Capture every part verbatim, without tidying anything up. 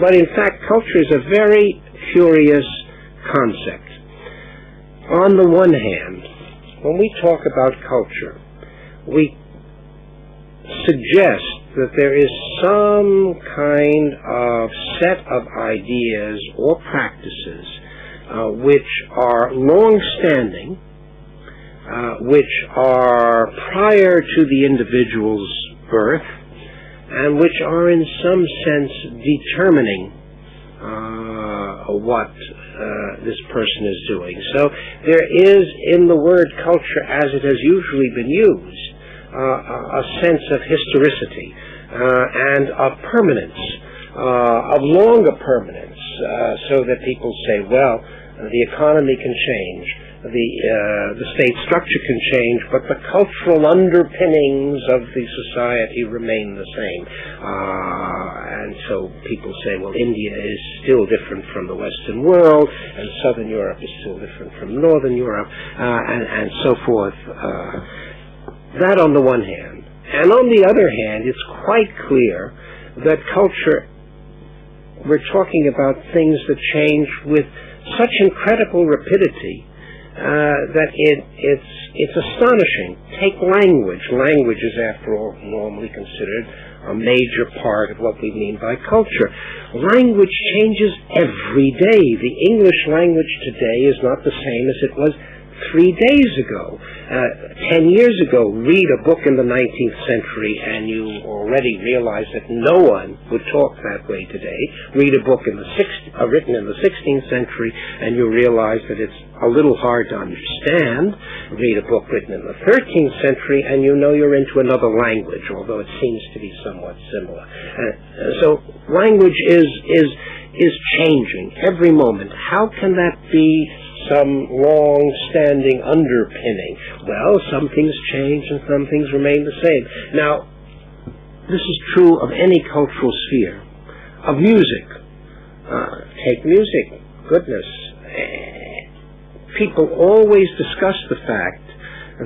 But in fact, culture is a very curious concept. On the one hand, when we talk about culture, we suggest that there is some kind of set of ideas or practices uh, which are long-standing, uh, which are prior to the individual's birth, and which are in some sense determining uh, what uh, this person is doing. So there is, in the word culture as it has usually been used, uh, a sense of historicity uh, and of permanence, uh, of longer permanence, uh, so that people say, well, the economy can change, the, uh, the state structure can change, but the cultural underpinnings of the society remain the same. Uh, and so people say, well, India is still different from the Western world, and Southern Europe is still different from Northern Europe, uh, and, and so forth. Uh, that on the one hand. And on the other hand, it's quite clear that culture, we're talking about things that change with such incredible rapidity uh, that it, it's, it's astonishing. Take language. Language is, after all, normally considered a major part of what we mean by culture. Language changes every day. The English language today is not the same as it was three days ago. Uh, ten years ago, read a book in the nineteenth century and you already realize that no one would talk that way today. Read a book in the sixth, uh, written in the sixteenth century and you realize that it's a little hard to understand. Read a book written in the thirteenth century and you know you're into another language, although it seems to be somewhat similar. Uh, so language is, is, is changing every moment. How can that be some long-standing underpinning? Well, some things change and some things remain the same. Now, this is true of any cultural sphere. Of music. Uh, take music. Goodness. People always discuss the fact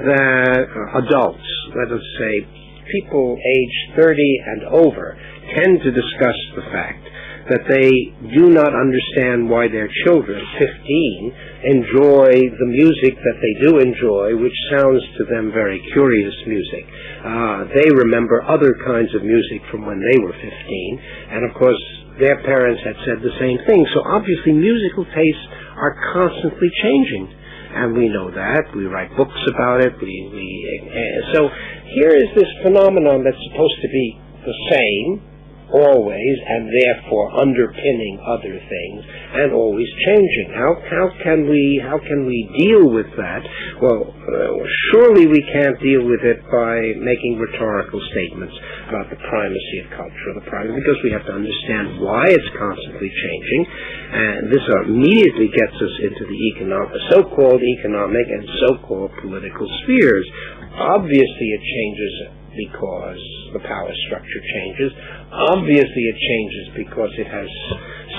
that uh, adults, let us say, people age thirty and over, tend to discuss the fact that they do not understand why their children, fifteen, enjoy the music that they do enjoy, which sounds to them very curious music. Uh, they remember other kinds of music from when they were fifteen, and of course their parents had said the same thing. So obviously musical tastes are constantly changing, and we know that. We write books about it. We, we uh, so here is this phenomenon that's supposed to be the same always, and therefore underpinning other things, and always changing. How how can we how can we deal with that? Well, uh, surely we can't deal with it by making rhetorical statements about the primacy of culture, the primacy, because we have to understand why it's constantly changing, and this immediately gets us into the economic, so-called economic and so-called political spheres. Obviously, it changes because the power structure changes. Obviously it changes because it has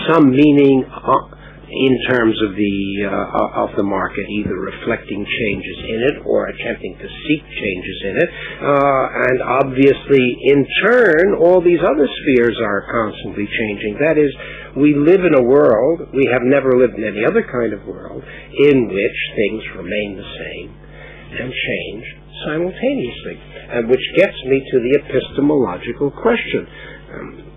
some meaning in terms of the uh, of the market, either reflecting changes in it or attempting to seek changes in it. Uh, and obviously, in turn, all these other spheres are constantly changing. That is, we live in a world, we have never lived in any other kind of world, in which things remain the same and change simultaneously, and which gets me to the epistemological question. Um,